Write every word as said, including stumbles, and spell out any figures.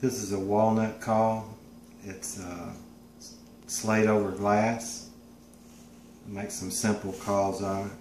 This is a walnut caul. It's uh, slate over glass. Make some simple cauls on it.